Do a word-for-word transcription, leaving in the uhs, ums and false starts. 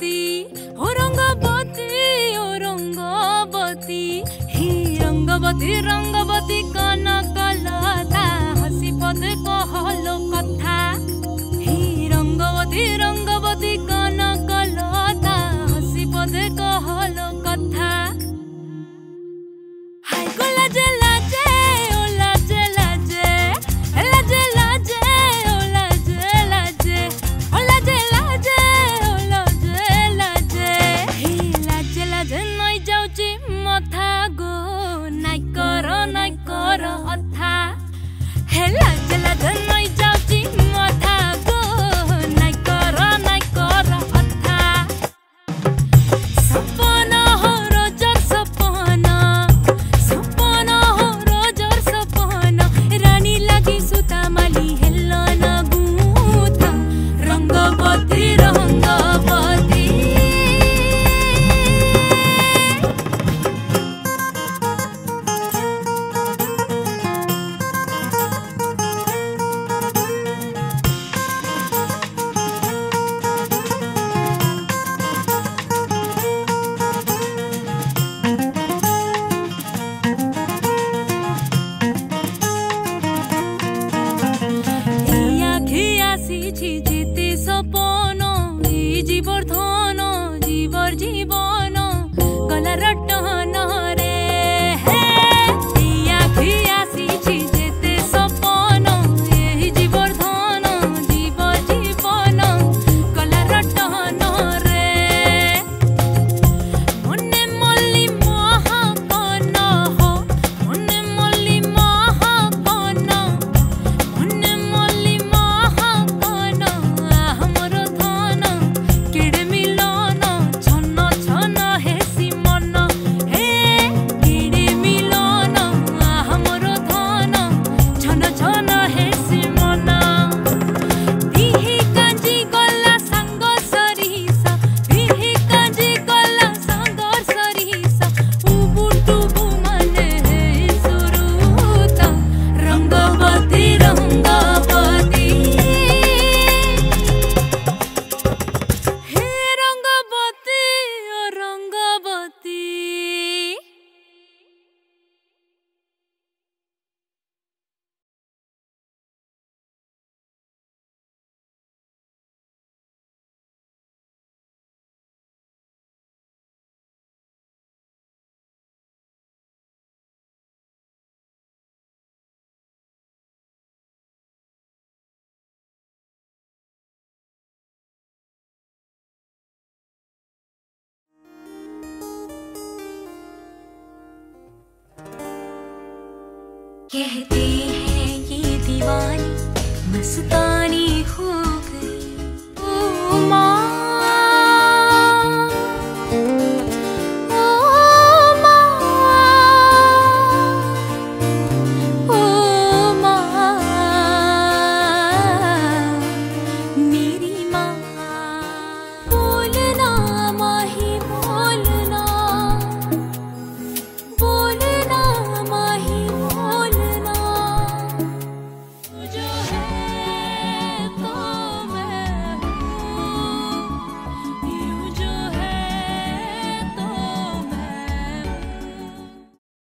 Rangabati, oh Rangabati, oh Rangabati, he Rangabati, Rangabati Kana kalata, hasi pad kohalo katha, he Rangabati, Rangabati Kana kalata, hasi pad kohalo katha. Hai gola jala je, oh la jala je, la jala je, oh la jala je, oh la jala je, oh la jala je. He la jala je noi jauchi matha go, nai karo nai karo atha. He la jala je noi jauchi matha go, nai karo nai karo atha. Sapana ho rojar sapana. जीते सपनो जीवर धनो जीवर जीवनो कला रटनो रे कहते हैं ये दीवानी मस्तानी हो।